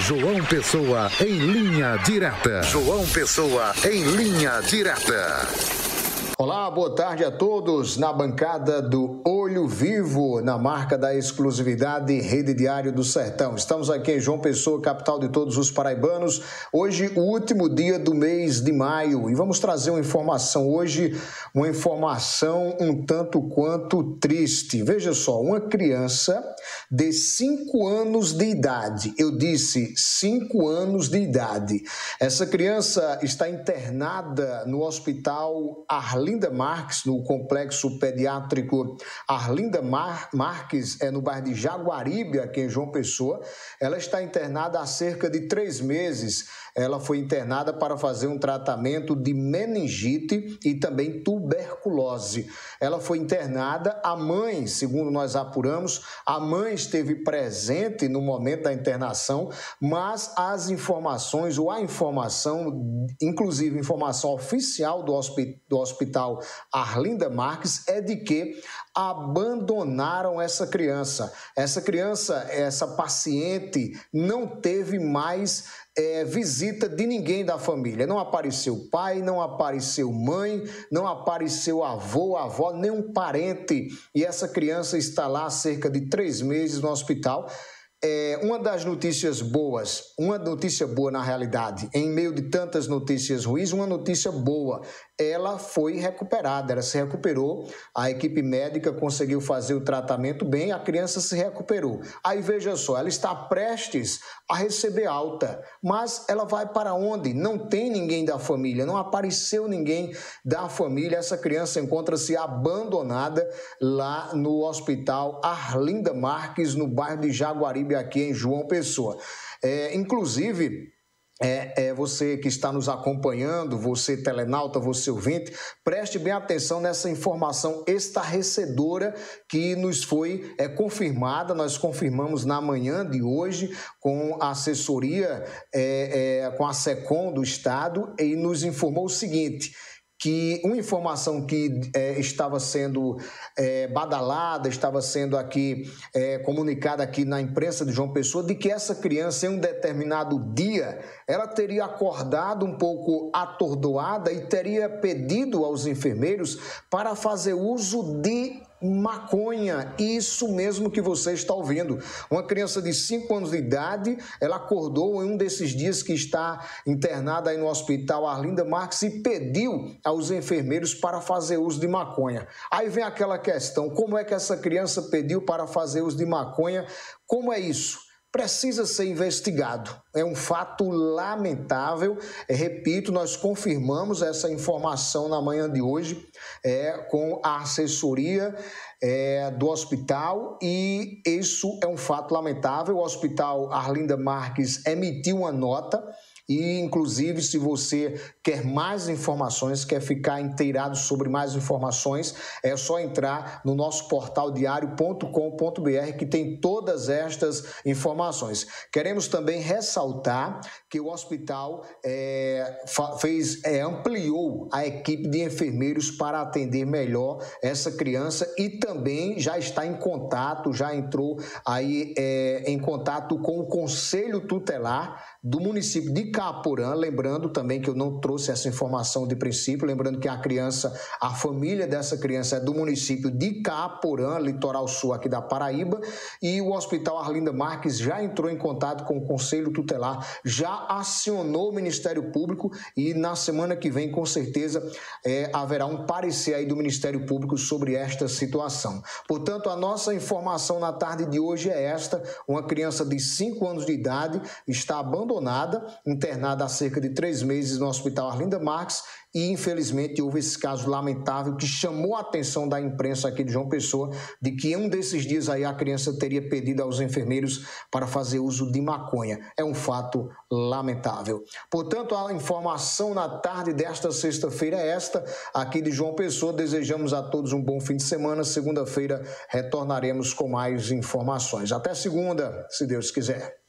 João Pessoa em linha direta. João Pessoa em linha direta. Olá, boa tarde a todos. Na bancada do Olho Vivo, na marca da exclusividade Rede Diário do Sertão. Estamos aqui em João Pessoa, capital de todos os paraibanos. Hoje, o último dia do mês de maio. E vamos trazer uma informação hoje, uma informação um tanto quanto triste. Veja só, uma criança de 5 anos de idade. Eu disse 5 anos de idade. Essa criança está internada no Hospital Arlinda Marques, no Complexo Pediátrico Arlinda Marques, no bairro de Jaguaribe, aqui em João Pessoa. Ela está internada há cerca de 3 meses. Ela foi internada para fazer um tratamento de meningite e também tuberculose. Ela foi internada, a mãe, segundo nós apuramos, a mãe esteve presente no momento da internação, mas as informações, ou a informação, inclusive informação oficial do Hospital Arlinda Marques, é de que abandonaram essa criança. Essa paciente não teve mais visita de ninguém da família. Não apareceu pai, não apareceu mãe, não apareceu avô, avó, nenhum parente. E essa criança está lá há cerca de 3 meses no hospital. Uma das notícias boas, uma notícia boa na realidade, em meio de tantas notícias ruins, uma notícia boa: ela foi recuperada, ela se recuperou, a equipe médica conseguiu fazer o tratamento bem, a criança se recuperou. Aí veja só, ela está prestes a receber alta, mas ela vai para onde? Não tem ninguém da família, não apareceu ninguém da família, essa criança encontra-se abandonada lá no Hospital Arlinda Marques, no bairro de Jaguaribe, aqui em João Pessoa. Inclusive, você que está nos acompanhando, você telenauta, você ouvinte, preste bem atenção nessa informação estarrecedora que nos foi confirmada. Nós confirmamos na manhã de hoje com a assessoria, com a SECOM do Estado, e nos informou o seguinte: que uma informação que estava sendo badalada, estava sendo aqui comunicada aqui na imprensa de João Pessoa, de que essa criança, em um determinado dia, ela teria acordado um pouco atordoada e teria pedido aos enfermeiros para fazer uso de maconha. Isso mesmo que você está ouvindo. Uma criança de 5 anos de idade, ela acordou em um desses dias que está internada aí no Hospital Arlinda Marques e pediu aos enfermeiros para fazer uso de maconha. Aí vem aquela questão: como é que essa criança pediu para fazer uso de maconha? Como é isso? Precisa ser investigado. É um fato lamentável. Repito, nós confirmamos essa informação na manhã de hoje com a assessoria do hospital, e isso é um fato lamentável. O Hospital Arlinda Marques emitiu uma nota. E, inclusive, se você quer mais informações, quer ficar inteirado sobre mais informações, é só entrar no nosso portal diário.com.br, que tem todas estas informações. Queremos também ressaltar que o hospital ampliou a equipe de enfermeiros para atender melhor essa criança, e também já está em contato, já entrou aí em contato com o Conselho Tutelar do município de Caaporã. Lembrando também que eu não trouxe essa informação de princípio, lembrando que a família dessa criança é do município de Caaporã, litoral sul aqui da Paraíba, e o Hospital Arlinda Marques já entrou em contato com o Conselho Tutelar, já acionou o Ministério Público, e na semana que vem, com certeza, haverá um parecer aí do Ministério Público sobre esta situação. Portanto, a nossa informação na tarde de hoje é esta: uma criança de 5 anos de idade está abandonada, internada há cerca de 3 meses no Hospital Arlinda Marques, e infelizmente houve esse caso lamentável que chamou a atenção da imprensa aqui de João Pessoa, de que em um desses dias aí a criança teria pedido aos enfermeiros para fazer uso de maconha. É um fato lamentável. Portanto, a informação na tarde desta sexta-feira é esta, aqui de João Pessoa. Desejamos a todos um bom fim de semana. Segunda-feira retornaremos com mais informações. Até segunda, se Deus quiser.